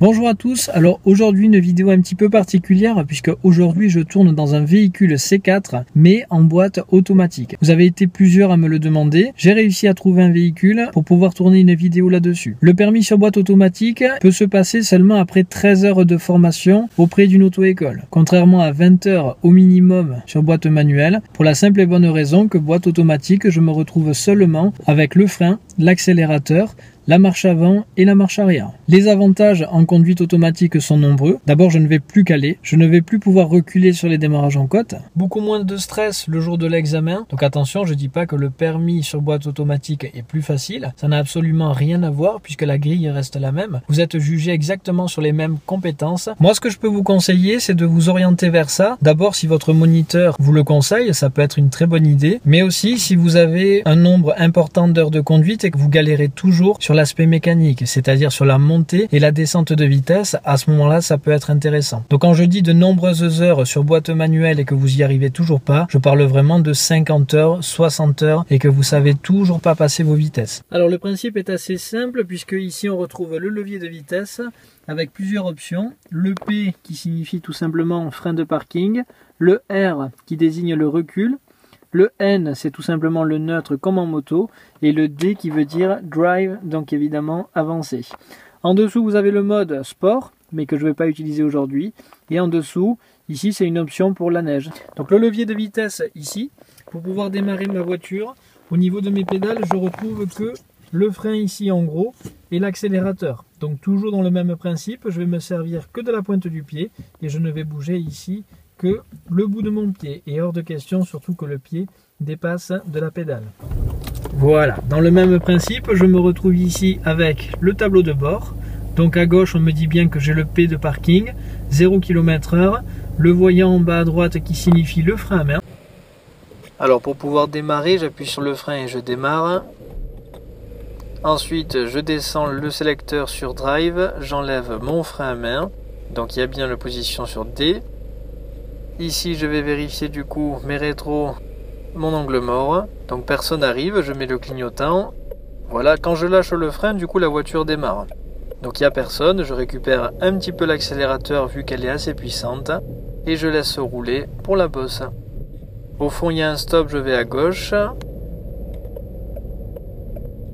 Bonjour à tous, alors aujourd'hui une vidéo un petit peu particulière puisque aujourd'hui je tourne dans un véhicule C4 mais en boîte automatique. Vous avez été plusieurs à me le demander, j'ai réussi à trouver un véhicule pour pouvoir tourner une vidéo là-dessus. Le permis sur boîte automatique peut se passer seulement après 13 heures de formation auprès d'une auto-école, contrairement à 20 heures au minimum sur boîte manuelle, pour la simple et bonne raison que boîte automatique je me retrouve seulement avec le frein, l'accélérateur, la marche avant et la marche arrière. Les avantages en conduite automatique sont nombreux. D'abord, je ne vais plus caler, je ne vais plus pouvoir reculer sur les démarrages en côte. Beaucoup moins de stress le jour de l'examen. Donc attention, je ne dis pas que le permis sur boîte automatique est plus facile. Ça n'a absolument rien à voir puisque la grille reste la même. Vous êtes jugé exactement sur les mêmes compétences. Moi, ce que je peux vous conseiller, c'est de vous orienter vers ça. D'abord, si votre moniteur vous le conseille, ça peut être une très bonne idée. Mais aussi, si vous avez un nombre important d'heures de conduite et que vous galérez toujours sur l'aspect mécanique, c'est-à-dire sur la montée et la descente de vitesse, à ce moment-là, ça peut être intéressant. Donc quand je dis de nombreuses heures sur boîte manuelle et que vous y arrivez toujours pas, je parle vraiment de 50 heures, 60 heures et que vous savez toujours pas passer vos vitesses. Alors le principe est assez simple puisque ici on retrouve le levier de vitesse avec plusieurs options. Le P qui signifie tout simplement frein de parking, le R qui désigne le recul, le N, c'est tout simplement le neutre comme en moto, et le D qui veut dire drive, donc évidemment avancer. En dessous, vous avez le mode sport, mais que je ne vais pas utiliser aujourd'hui. Et en dessous, ici, c'est une option pour la neige. Donc le levier de vitesse ici, pour pouvoir démarrer ma voiture, au niveau de mes pédales, je retrouve que le frein ici en gros et l'accélérateur. Donc toujours dans le même principe, je vais me servir que de la pointe du pied et je ne vais bouger ici que le bout de mon pied, et hors de question surtout que le pied dépasse de la pédale. Voilà, dans le même principe, je me retrouve ici avec le tableau de bord. Donc à gauche, on me dit bien que j'ai le P de parking, 0 km/h, le voyant en bas à droite qui signifie le frein à main. Alors pour pouvoir démarrer, j'appuie sur le frein et je démarre. Ensuite, je descends le sélecteur sur drive, j'enlève mon frein à main, donc il y a bien la position sur D. Ici, je vais vérifier du coup mes rétros, mon angle mort. Donc personne n'arrive, je mets le clignotant. Voilà, quand je lâche le frein, du coup la voiture démarre. Donc il n'y a personne, je récupère un petit peu l'accélérateur vu qu'elle est assez puissante. Et je laisse rouler pour la bosse. Au fond, il y a un stop, je vais à gauche.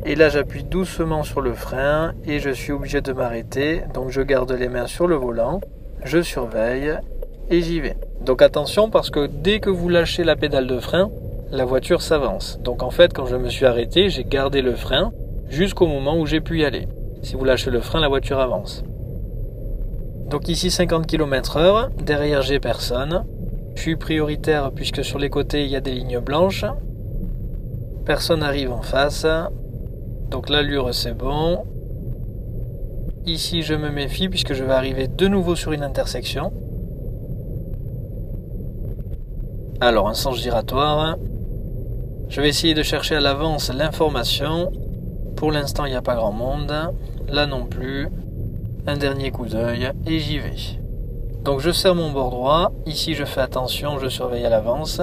Et là, j'appuie doucement sur le frein et je suis obligé de m'arrêter. Donc je garde les mains sur le volant, je surveille et j'y vais. Donc attention, parce que dès que vous lâchez la pédale de frein, la voiture s'avance. Donc en fait, quand je me suis arrêté, j'ai gardé le frein jusqu'au moment où j'ai pu y aller. Si vous lâchez le frein, la voiture avance. Donc ici 50 km/h, derrière j'ai personne. Je suis prioritaire puisque sur les côtés il y a des lignes blanches. Personne n'arrive en face. Donc l'allure c'est bon. Ici je me méfie puisque je vais arriver de nouveau sur une intersection. Alors un sens giratoire, je vais essayer de chercher à l'avance l'information, pour l'instant il n'y a pas grand monde, là non plus, un dernier coup d'œil et j'y vais. Donc je serre mon bord droit, ici je fais attention, je surveille à l'avance,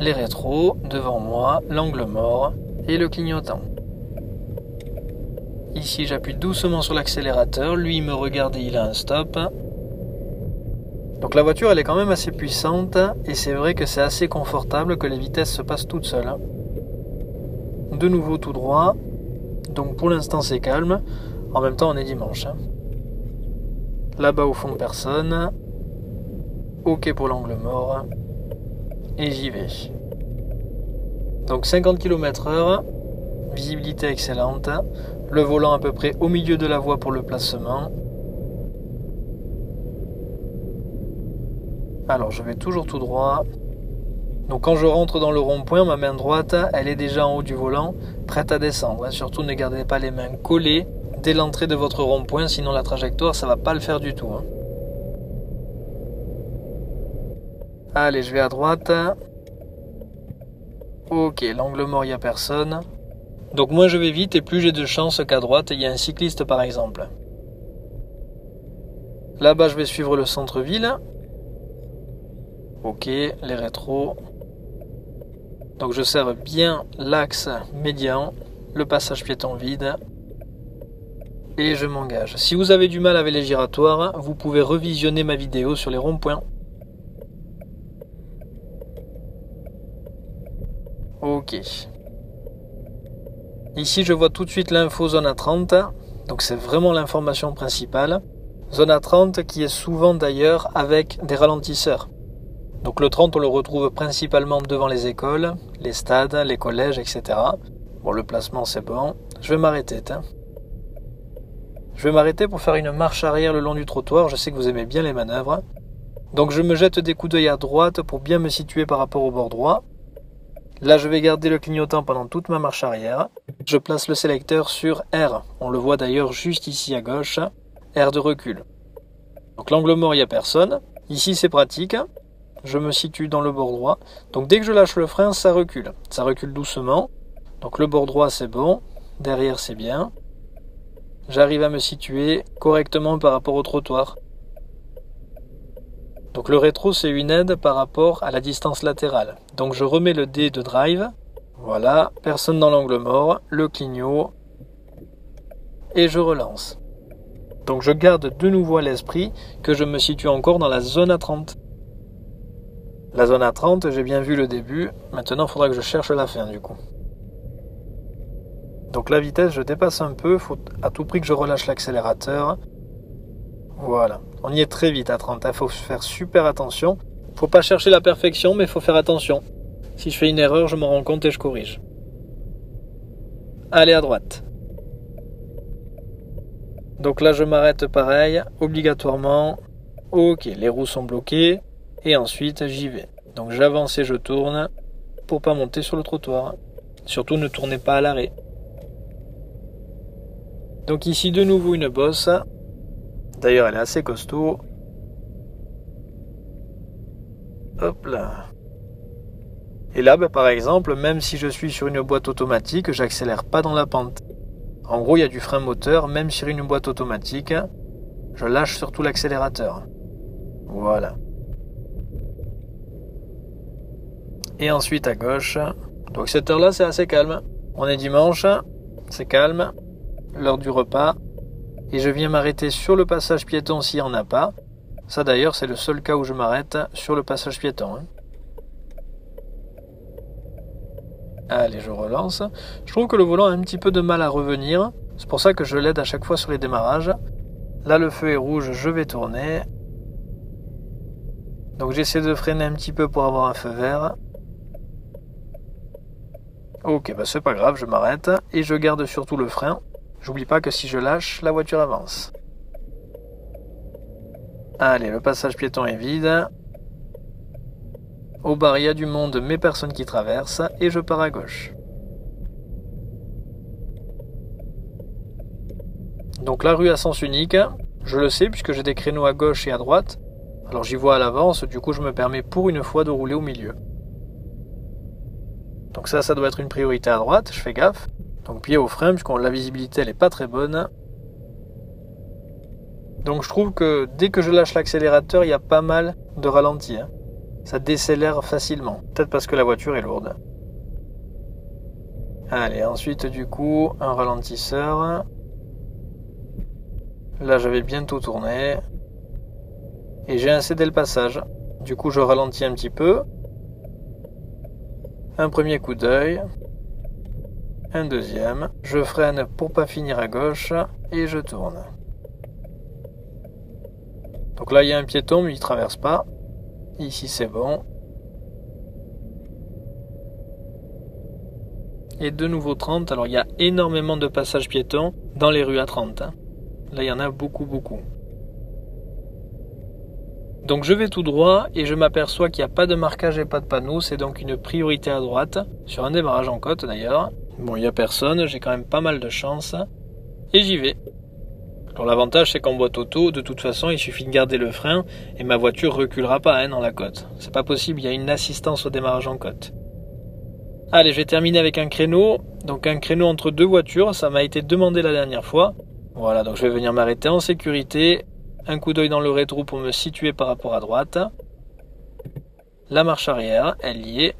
les rétros, devant moi, l'angle mort et le clignotant. Ici j'appuie doucement sur l'accélérateur, lui il me regarde et il a un stop. Donc la voiture elle est quand même assez puissante et c'est vrai que c'est assez confortable que les vitesses se passent toutes seules. De nouveau tout droit, donc pour l'instant c'est calme, en même temps on est dimanche. Là-bas au fond personne, ok pour l'angle mort, et j'y vais. Donc 50 km/h, visibilité excellente, le volant à peu près au milieu de la voie pour le placement. Alors je vais toujours tout droit, donc quand je rentre dans le rond-point, ma main droite, elle est déjà en haut du volant, prête à descendre. Surtout ne gardez pas les mains collées dès l'entrée de votre rond-point, sinon la trajectoire, ça va pas le faire du tout. Allez, je vais à droite. Ok, l'angle mort, il n'y a personne. Donc moins je vais vite et plus j'ai de chance qu'à droite, il y a un cycliste par exemple. Là-bas, je vais suivre le centre-ville. Ok, les rétros. Donc je serre bien l'axe médian, le passage piéton vide. et je m'engage. Si vous avez du mal avec les giratoires, vous pouvez revisionner ma vidéo sur les ronds-points. Ok. Ici, je vois tout de suite l'info zone A30, donc c'est vraiment l'information principale. Zone A30 qui est souvent d'ailleurs avec des ralentisseurs. Donc le 30, on le retrouve principalement devant les écoles, les stades, les collèges, etc. Bon, le placement, c'est bon. Je vais m'arrêter, tiens. Je vais m'arrêter pour faire une marche arrière le long du trottoir. Je sais que vous aimez bien les manœuvres. Donc je me jette des coups d'œil à droite pour bien me situer par rapport au bord droit. Là, je vais garder le clignotant pendant toute ma marche arrière. Je place le sélecteur sur R. On le voit d'ailleurs juste ici à gauche. R de recul. Donc l'angle mort, il n'y a personne. Ici, c'est pratique. Je me situe dans le bord droit. Donc dès que je lâche le frein, ça recule. Ça recule doucement. Donc le bord droit, c'est bon. Derrière, c'est bien. J'arrive à me situer correctement par rapport au trottoir. Donc le rétro, c'est une aide par rapport à la distance latérale. Donc je remets le dé de drive. Voilà, personne dans l'angle mort, le clignot. Et je relance. Donc je garde de nouveau à l'esprit que je me situe encore dans la zone A30. La zone A30, j'ai bien vu le début. Maintenant, il faudra que je cherche la fin du coup. Donc la vitesse, je dépasse un peu, faut à tout prix que je relâche l'accélérateur. Voilà, on y est très vite à 30, il faut faire super attention. Faut pas chercher la perfection, mais il faut faire attention. Si je fais une erreur, je m'en rends compte et je corrige. Allez à droite. Donc là, je m'arrête pareil, obligatoirement. Ok, les roues sont bloquées. Et ensuite, j'y vais. Donc j'avance et je tourne pour pas monter sur le trottoir. Surtout, ne tournez pas à l'arrêt. Donc ici, de nouveau, une bosse. D'ailleurs, elle est assez costaud. Hop là. Et là, bah, par exemple, même si je suis sur une boîte automatique, j'accélère pas dans la pente. En gros, il y a du frein moteur, même sur une boîte automatique. Je lâche surtout l'accélérateur. Voilà. Et ensuite, à gauche. Donc cette heure-là, c'est assez calme. On est dimanche, c'est calme. L'heure du repas. Et je viens m'arrêter sur le passage piéton s'il n'y en a pas. Ça d'ailleurs, c'est le seul cas où je m'arrête sur le passage piéton. Allez, je relance. Je trouve que le volant a un petit peu de mal à revenir. C'est pour ça que je l'aide à chaque fois sur les démarrages. Là, le feu est rouge, je vais tourner. Donc j'essaie de freiner un petit peu pour avoir un feu vert. Ok, bah c'est pas grave, je m'arrête. Et je garde surtout le frein. J'oublie pas que si je lâche, la voiture avance. Allez, le passage piéton est vide. Au bar, il y a du monde, mais personne qui traverse, et je pars à gauche. Donc la rue à sens unique, je le sais, puisque j'ai des créneaux à gauche et à droite. Alors j'y vois à l'avance, du coup je me permets pour une fois de rouler au milieu. Donc ça doit être une priorité à droite, je fais gaffe. Donc pied au frein, puisque la visibilité elle n'est pas très bonne. Donc je trouve que dès que je lâche l'accélérateur, il y a pas mal de ralentis. Ça décélère facilement. Peut-être parce que la voiture est lourde. Allez, ensuite du coup, un ralentisseur. Là, je vais bientôt tourner. Et j'ai incédé le passage. Du coup, je ralentis un petit peu. Un premier coup d'œil. Un deuxième, je freine pour pas finir à gauche et je tourne. Donc là il y a un piéton mais il traverse pas. Ici c'est bon. Et de nouveau 30, alors il y a énormément de passages piétons dans les rues à 30. Là il y en a beaucoup. Donc je vais tout droit et je m'aperçois qu'il n'y a pas de marquage et pas de panneau, c'est donc une priorité à droite, sur un démarrage en côte d'ailleurs. Bon, il n'y a personne, j'ai quand même pas mal de chance. Et j'y vais. Alors l'avantage, c'est qu'en boîte auto, de toute façon, il suffit de garder le frein et ma voiture reculera pas dans la côte. C'est pas possible, il y a une assistance au démarrage en côte. Allez, je vais terminer avec un créneau. Donc un créneau entre deux voitures, ça m'a été demandé la dernière fois. Voilà, donc je vais venir m'arrêter en sécurité. Un coup d'œil dans le rétro pour me situer par rapport à droite. La marche arrière, elle y est.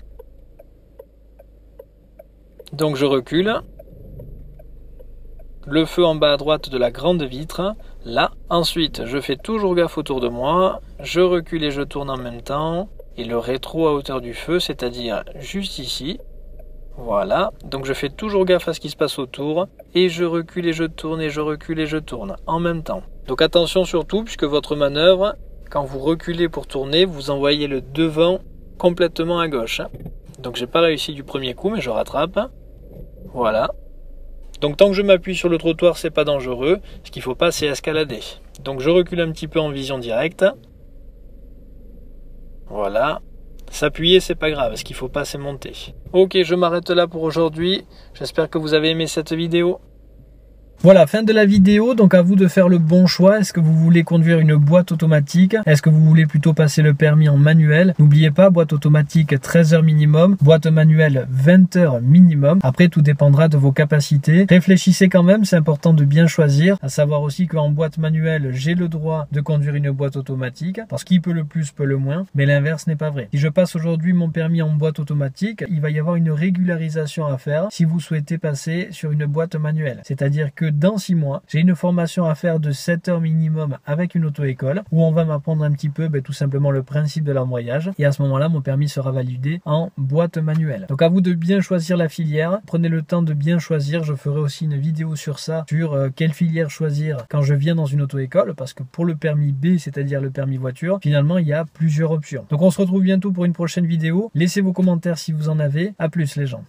Donc je recule. le feu en bas à droite de la grande vitre, là. Ensuite, je fais toujours gaffe autour de moi, je recule et je tourne en même temps, et le rétro à hauteur du feu, c'est-à-dire juste ici. Voilà, donc je fais toujours gaffe à ce qui se passe autour, et je recule et je tourne, et je recule et je tourne, en même temps. Donc attention surtout, puisque votre manœuvre, quand vous reculez pour tourner, vous envoyez le devant complètement à gauche. Donc j'ai pas réussi du premier coup, mais je rattrape. Voilà. Donc tant que je m'appuie sur le trottoir, c'est pas dangereux. Ce qu'il faut pas, c'est escalader. Donc je recule un petit peu en vision directe. Voilà. S'appuyer, c'est pas grave. Ce qu'il faut pas, c'est monter. Ok, je m'arrête là pour aujourd'hui. J'espère que vous avez aimé cette vidéo. Voilà, fin de la vidéo, donc à vous de faire le bon choix. Est-ce que vous voulez conduire une boîte automatique? Est-ce que vous voulez plutôt passer le permis en manuel? N'oubliez pas, boîte automatique 13 h minimum, boîte manuelle 20 h minimum. Après, tout dépendra de vos capacités. Réfléchissez quand même, c'est important de bien choisir. À savoir aussi qu'en boîte manuelle, j'ai le droit de conduire une boîte automatique, parce qu'il peut le plus, peut le moins, mais l'inverse n'est pas vrai. Si je passe aujourd'hui mon permis en boîte automatique, il va y avoir une régularisation à faire si vous souhaitez passer sur une boîte manuelle. C'est-à-dire que dans 6 mois, j'ai une formation à faire de 7 h minimum avec une auto-école où on va m'apprendre un petit peu tout simplement le principe de l'embrayage, et à ce moment-là, mon permis sera validé en boîte manuelle. Donc à vous de bien choisir la filière, prenez le temps de bien choisir, je ferai aussi une vidéo sur ça, sur quelle filière choisir quand je viens dans une auto-école, parce que pour le permis B, c'est-à-dire le permis voiture, finalement, il y a plusieurs options. Donc on se retrouve bientôt pour une prochaine vidéo, laissez vos commentaires si vous en avez, à plus les gens.